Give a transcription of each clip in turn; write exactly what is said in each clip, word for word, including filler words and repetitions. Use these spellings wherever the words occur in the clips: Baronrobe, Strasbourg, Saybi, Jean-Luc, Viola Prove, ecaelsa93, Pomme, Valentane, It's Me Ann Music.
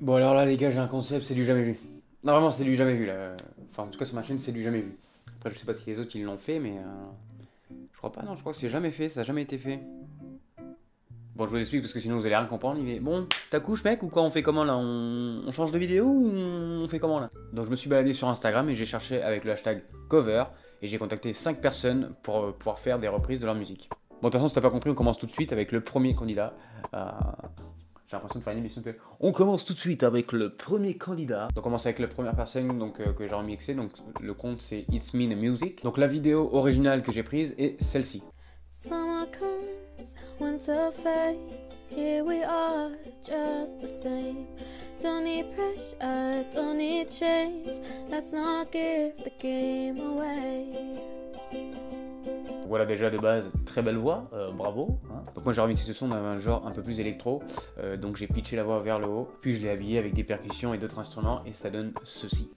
Bon alors là les gars, j'ai un concept, c'est du jamais vu. Non vraiment, c'est du jamais vu là. Enfin en tout cas sur ma chaîne, c'est du jamais vu. Après je sais pas si les autres ils l'ont fait, mais euh... je crois pas, non, je crois que c'est jamais fait, ça a jamais été fait. Bon je vous explique parce que sinon vous allez rien comprendre, mais bon, t'accouches mec ou quoi, on fait comment là, on... on change de vidéo ou on fait comment là? Donc je me suis baladé sur Instagram et j'ai cherché avec le hashtag cover et j'ai contacté cinq personnes pour pouvoir faire des reprises de leur musique. Bon de toute façon si t'as pas compris, on commence tout de suite avec le premier candidat. Euh... J'ai l'impression de faire une émission de... On commence tout de suite avec le premier candidat. Donc on commence avec la première personne donc, euh, que j'ai remixé. Donc le compte c'est It's Me Ann Music. Donc la vidéo originale que j'ai prise est celle-ci. Voilà déjà de base, très belle voix, euh, bravo hein. Donc moi j'ai remixé ce son d'un genre un peu plus électro, euh, donc j'ai pitché la voix vers le haut, puis je l'ai habillé avec des percussions et d'autres instruments et ça donne ceci.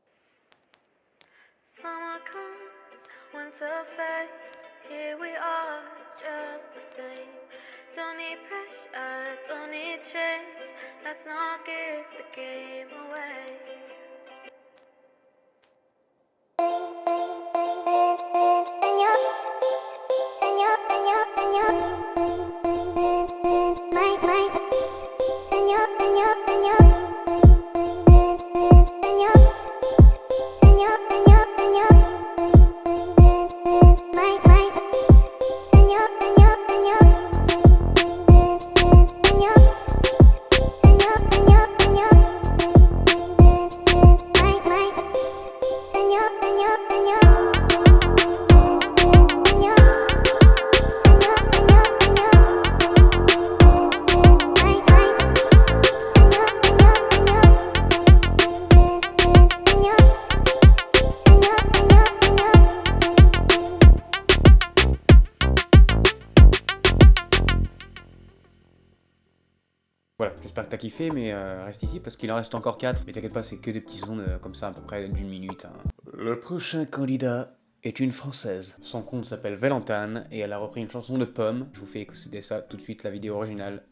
Voilà, j'espère que t'as kiffé, mais euh, reste ici parce qu'il en reste encore quatre. Mais t'inquiète pas, c'est que des petits sons euh, comme ça, à peu près d'une minute. Hein. Le prochain candidat est une Française. Son compte s'appelle Valentane et elle a repris une chanson de Pomme. Je vous fais écouter ça tout de suite, la vidéo originale.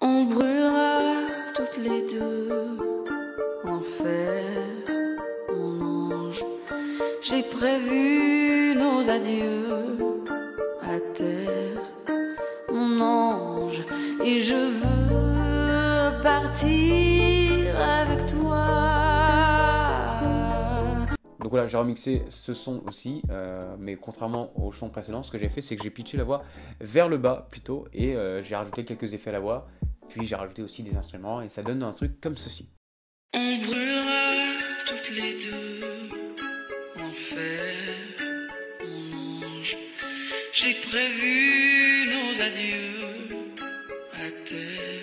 On brûlera toutes les deux, enfer, mon ange. J'ai prévu nos adieux à la terre, mon ange, et je veux partir avec toi. Donc voilà, j'ai remixé ce son aussi, euh, mais contrairement au son précédent, ce que j'ai fait c'est que j'ai pitché la voix vers le bas plutôt et euh, j'ai rajouté quelques effets à la voix, puis j'ai rajouté aussi des instruments et ça donne un truc comme ceci. On brûlera toutes les deux, on fait, mon ange, j'ai prévu nos adieux à la terre.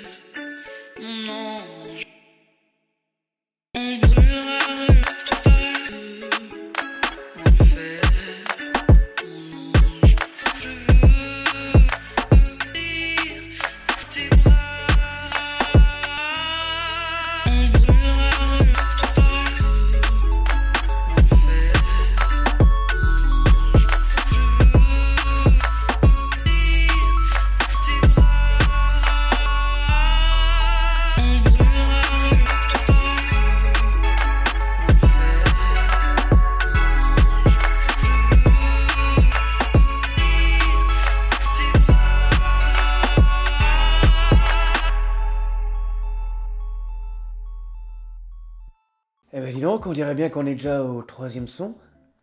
Eh ben dis donc, on dirait bien qu'on est déjà au troisième son,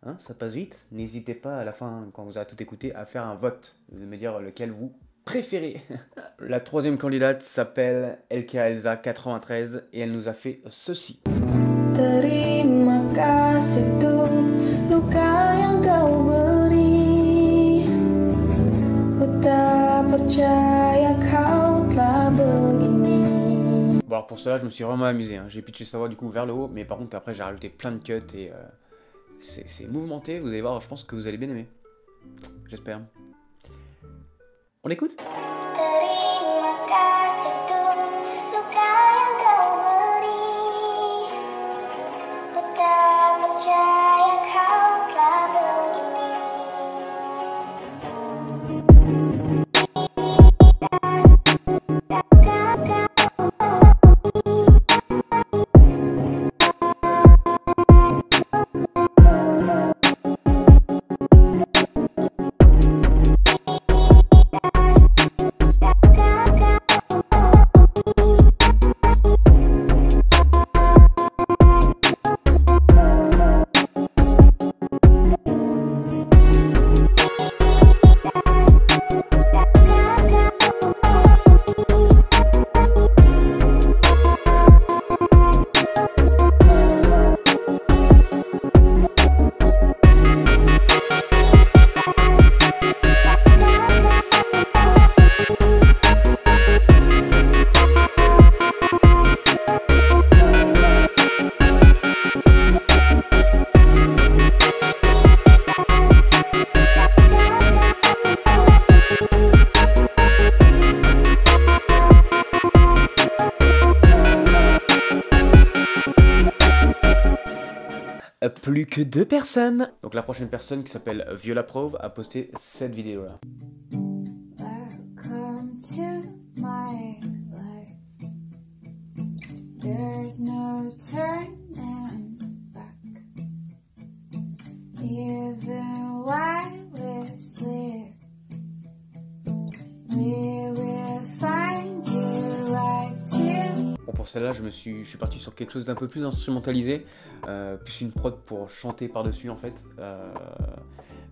hein, ça passe vite. N'hésitez pas à la fin, quand vous aurez tout écouté, à faire un vote, de me dire lequel vous préférez. La troisième candidate s'appelle e caelsa quatre-vingt-treize et elle nous a fait ceci. Bon alors pour cela je me suis vraiment amusé, hein. J'ai pitché sa voix du coup vers le haut, mais par contre après j'ai rajouté plein de cuts et euh, c'est mouvementé, vous allez voir, je pense que vous allez bien aimer. J'espère. On l'écoute ? plus que deux personnes. Donc la prochaine personne qui s'appelle Viola Prove a posté cette vidéo là. There's no turning back, even while we sleep, we will find you like you. Bon, pour celle-là, je me suis, je suis parti sur quelque chose d'un peu plus instrumentalisé, euh, plus une prod pour chanter par-dessus en fait. Euh,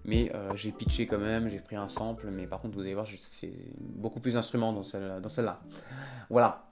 mais euh, j'ai pitché quand même, j'ai pris un sample, mais par contre, vous allez voir, c'est beaucoup plus instrument dans celle-là. Dans celle-là. Voilà.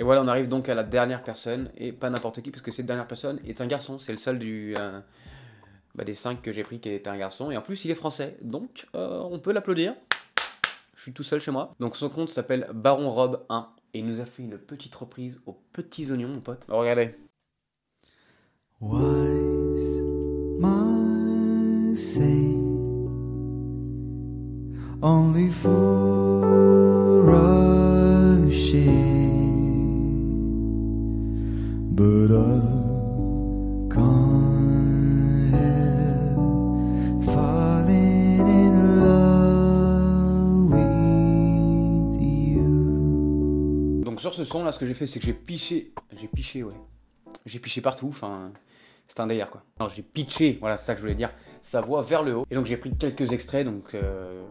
Et voilà, on arrive donc à la dernière personne, et pas n'importe qui, parce que cette dernière personne est un garçon. C'est le seul du, euh, bah, des cinq que j'ai pris qui est un garçon, et en plus il est français, donc euh, on peut l'applaudir. Je suis tout seul chez moi. Donc son compte s'appelle Baronrobe un, et il nous a fait une petite reprise aux petits oignons, mon pote. Alors, regardez. Wise my say, only for a shame. But I can't help falling in love with you. Donc sur ce son là, ce que j'ai fait, c'est que j'ai piché, j'ai piché ouais, j'ai piché partout, enfin c'est un délire quoi. Alors j'ai pitché, voilà c'est ça que je voulais dire, sa voix vers le haut. Et donc j'ai pris quelques extraits donc euh,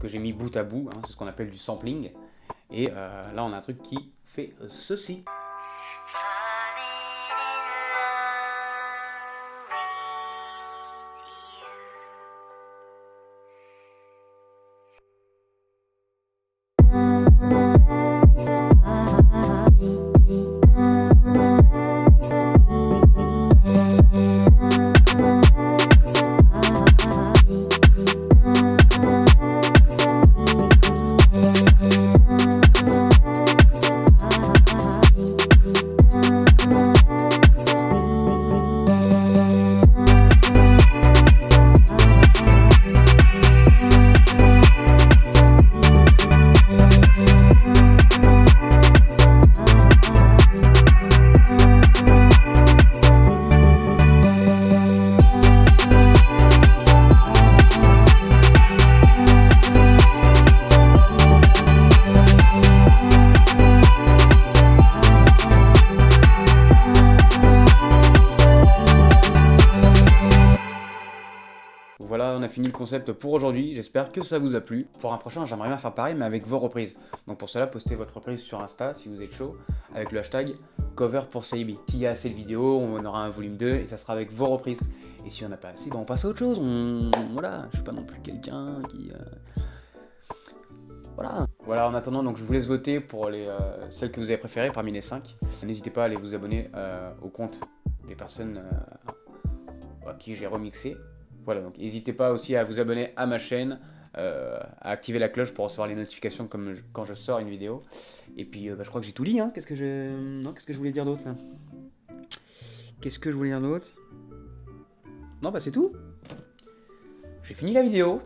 que j'ai mis bout à bout, hein, c'est ce qu'on appelle du sampling. Et euh, là on a un truc qui fait euh, ceci. Voilà, on a fini le concept pour aujourd'hui, j'espère que ça vous a plu. Pour un prochain, j'aimerais bien faire pareil, mais avec vos reprises. Donc pour cela, postez votre reprise sur Insta, si vous êtes chaud, avec le hashtag cover pour Saybi. S'il y a assez de vidéos, on aura un volume deux, et ça sera avec vos reprises. Et si on n'a pas assez, ben on passe à autre chose, on... voilà, je suis pas non plus quelqu'un qui... Euh... Voilà. Voilà, en attendant, donc je vous laisse voter pour les, euh, celles que vous avez préférées parmi les cinq. N'hésitez pas à aller vous abonner euh, au compte des personnes euh, à qui j'ai remixé. Voilà, donc n'hésitez pas aussi à vous abonner à ma chaîne, euh, à activer la cloche pour recevoir les notifications comme je, quand je sors une vidéo. Et puis euh, bah, je crois que j'ai tout lu, hein. Qu'est-ce que je... Non, qu'est-ce que je voulais dire d'autre là? Qu'est-ce que je voulais dire d'autre? Non, bah c'est tout. J'ai fini la vidéo.